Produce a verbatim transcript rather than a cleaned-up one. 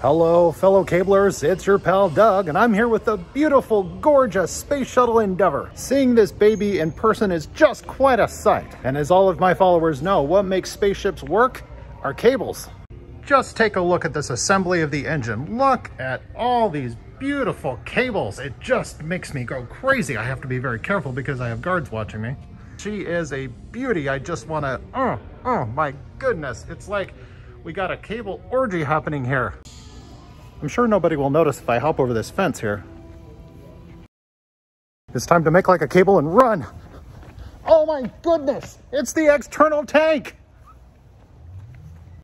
Hello, fellow cablers, it's your pal Doug, and I'm here with the beautiful, gorgeous Space Shuttle Endeavor. Seeing this baby in person is just quite a sight. And as all of my followers know, what makes spaceships work are cables. Just take a look at this assembly of the engine. Look at all these beautiful cables. It just makes me go crazy. I have to be very careful because I have guards watching me. She is a beauty. I just want to, oh, oh my goodness. It's like we got a cable orgy happening here. I'm sure nobody will notice if I hop over this fence here. It's time to make like a cable and run. Oh my goodness, it's the external tank.